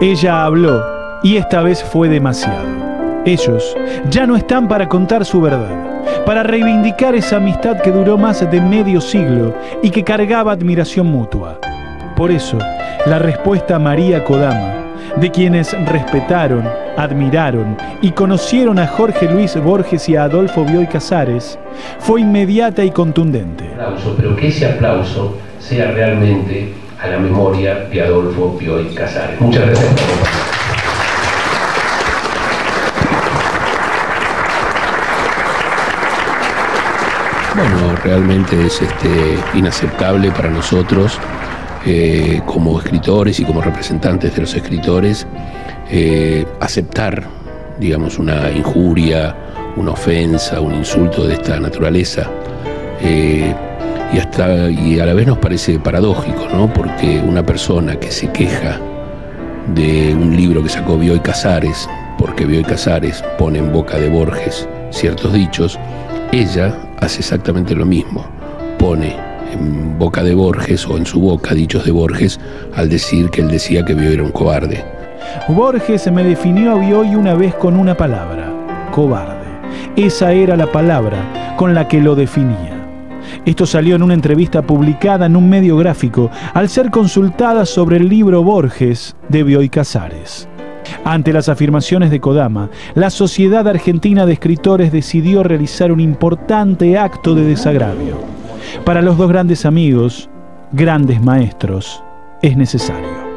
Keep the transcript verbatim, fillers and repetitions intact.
Ella habló, y esta vez fue demasiado. Ellos ya no están para contar su verdad, para reivindicar esa amistad que duró más de medio siglo y que cargaba admiración mutua. Por eso, la respuesta a María Kodama, de quienes respetaron, admiraron y conocieron a Jorge Luis Borges y a Adolfo Bioy Casares, fue inmediata y contundente. Aplauso, pero que ese aplauso sea realmente a la memoria de Adolfo Bioy Casares. Muchas gracias. Bueno, realmente es este, inaceptable para nosotros, Eh, como escritores y como representantes de los escritores, eh, aceptar, digamos, una injuria, una ofensa, un insulto de esta naturaleza. Eh, y, hasta, y a la vez nos parece paradójico, ¿no? Porque una persona que se queja de un libro que sacó Bioy Casares, porque Bioy Casares pone en boca de Borges ciertos dichos, ella hace exactamente lo mismo, pone en boca de Borges, o en su boca, dichos de Borges, al decir que él decía que Bioy era un cobarde. Borges me definió a Bioy una vez con una palabra: cobarde. Esa era la palabra con la que lo definía. Esto salió en una entrevista publicada en un medio gráfico al ser consultada sobre el libro Borges de Bioy Casares. Ante las afirmaciones de Kodama, la Sociedad Argentina de Escritores decidió realizar un importante acto de desagravio. Para los dos grandes amigos, grandes maestros, es necesario.